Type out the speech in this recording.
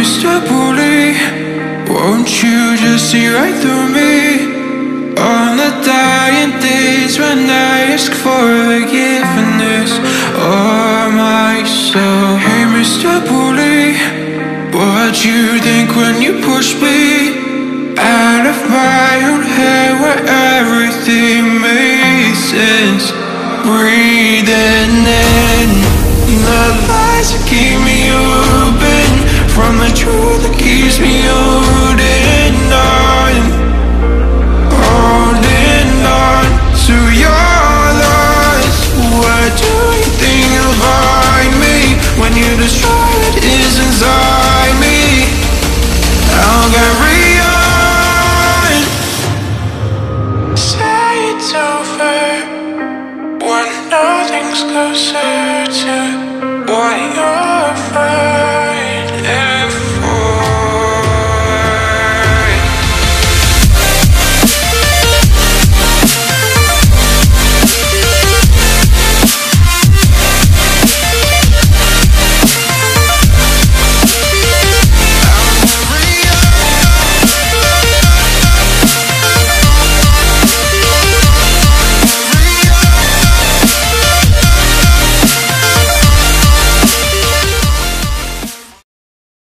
Mr. Bully, won't you just see right through me? On the dying days when I ask for forgiveness of myself. Hey Mr. Bully, what you think when you push me out of my own head where everything makes sense? Breathing in the lies you keep me